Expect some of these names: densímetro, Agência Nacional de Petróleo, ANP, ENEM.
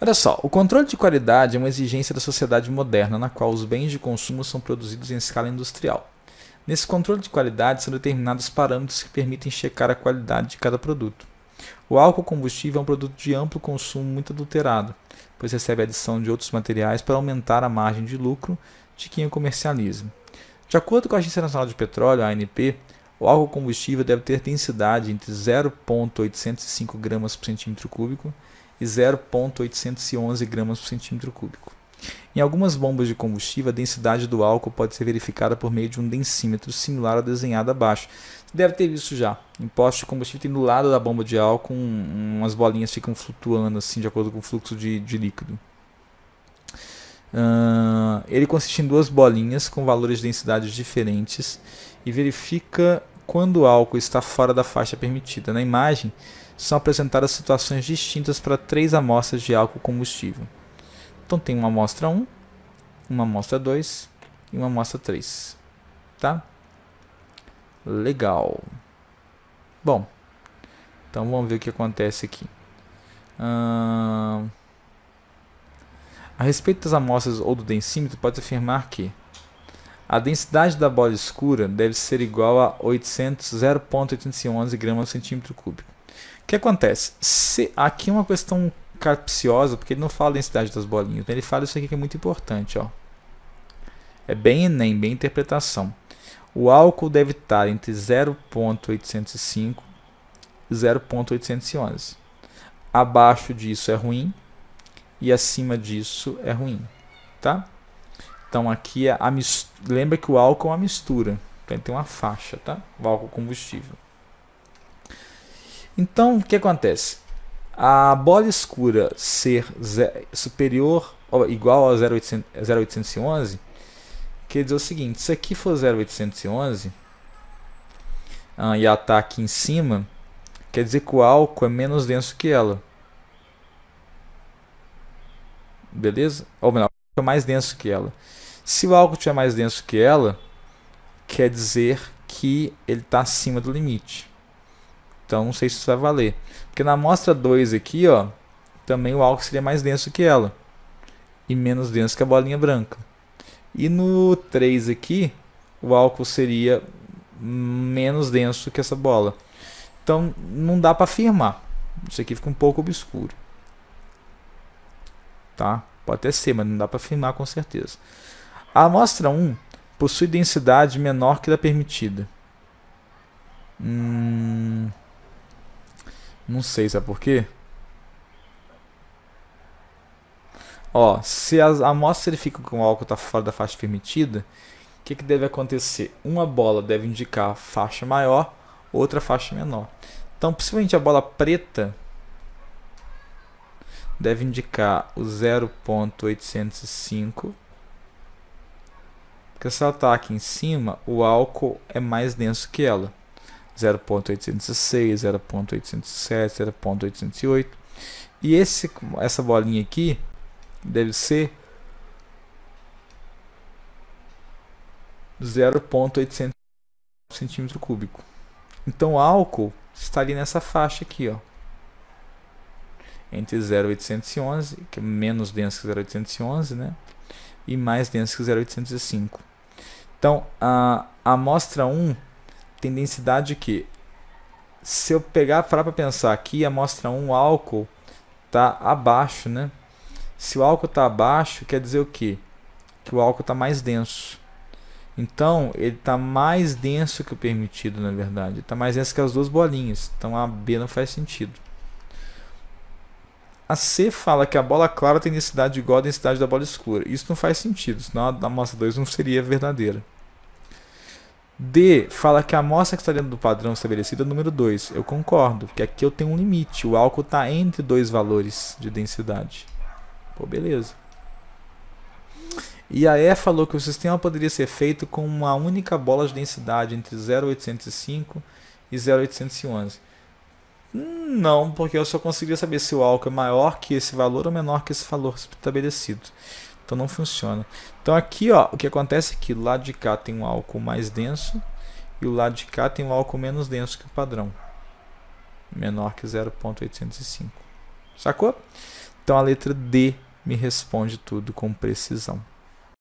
Olha só, o controle de qualidade é uma exigência da sociedade moderna, na qual os bens de consumo são produzidos em escala industrial. Nesse controle de qualidade são determinados parâmetros que permitem checar a qualidade de cada produto. O álcool combustível é um produto de amplo consumo muito adulterado, pois recebe a adição de outros materiais para aumentar a margem de lucro de quem o comercializa. De acordo com a Agência Nacional de Petróleo, a ANP, o álcool combustível deve ter densidade entre 0,805 gramas por centímetro cúbico e 0,811 gramas por centímetro cúbico. Em algumas bombas de combustível, a densidade do álcool pode ser verificada por meio de um densímetro similar ao desenhado abaixo. Você deve ter visto já. Em postos de combustível tem do lado da bomba de álcool umas bolinhas ficam flutuando assim de acordo com o fluxo de líquido. Ele consiste em duas bolinhas com valores de densidade diferentes e verifica quando o álcool está fora da faixa permitida. Na imagem, são apresentadas situações distintas para três amostras de álcool combustível. Então tem uma amostra 1, uma amostra 2 e uma amostra 3. Tá? Legal. Bom, então vamos ver o que acontece aqui. A respeito das amostras ou do densímetro, pode afirmar que a densidade da bola escura deve ser igual a 0,811 gramas por centímetro cúbico. O que acontece? Aqui é uma questão capciosa, porque ele não fala a densidade das bolinhas, né? Ele fala isso aqui que é muito importante. Ó. É bem ENEM, bem interpretação. O álcool deve estar entre 0,805 e 0,811. Abaixo disso é ruim. E acima disso é ruim, tá? Então aqui lembra que o álcool é uma mistura, então tem uma faixa, tá? O álcool combustível. Então o que acontece? A bola escura ser superior ou igual a 0,811, quer dizer o seguinte: se aqui for 0,811 e ela está aqui em cima, quer dizer que o álcool é menos denso que ela. Beleza? Ou melhor, é mais denso que ela. Se o álcool estiver mais denso que ela, quer dizer que ele está acima do limite. Então não sei se isso vai valer. Porque na amostra 2 aqui, ó, também o álcool seria mais denso que ela. E menos denso que a bolinha branca. E no 3 aqui, o álcool seria menos denso que essa bola. Então não dá para afirmar. Isso aqui fica um pouco obscuro. Tá? Pode até ser, mas não dá para afirmar com certeza. A amostra 1 possui densidade menor que a permitida. Não sei, sabe por quê? Ó, se a amostra verifica que o álcool está fora da faixa permitida, o que deve acontecer? Uma bola deve indicar faixa maior, outra faixa menor. Então, possivelmente a bola preta deve indicar o 0,805, porque se ela está aqui em cima, o álcool é mais denso que ela, 0,806, 0,807, 0,808, e essa bolinha aqui deve ser 0,800 centímetro cúbico. Então o álcool está ali nessa faixa aqui, ó, entre 0,811, que é menos denso que 0,811, né? E mais denso que 0,805. Então, a amostra 1 tem densidade que, se eu parar para pensar aqui, a amostra 1, o álcool está abaixo, né? Se o álcool está abaixo, quer dizer o quê? Que o álcool está mais denso. Então, ele está mais denso que o permitido, na verdade. Está mais denso que as duas bolinhas. Então, a B não faz sentido. A C fala que a bola clara tem densidade igual à densidade da bola escura. Isso não faz sentido, senão a amostra 2 não seria verdadeira. D fala que a amostra que está dentro do padrão estabelecido é o número 2. Eu concordo, porque aqui eu tenho um limite. O álcool está entre dois valores de densidade. Pô, beleza. E a E falou que o sistema poderia ser feito com uma única bola de densidade entre 0,805 e 0,811. Não, porque eu só conseguiria saber se o álcool é maior que esse valor ou menor que esse valor estabelecido. Então não funciona. Então aqui, ó, o que acontece é que o lado de cá tem um álcool mais denso e o lado de cá tem um álcool menos denso que o padrão, menor que 0,805. Sacou? Então a letra D me responde tudo com precisão.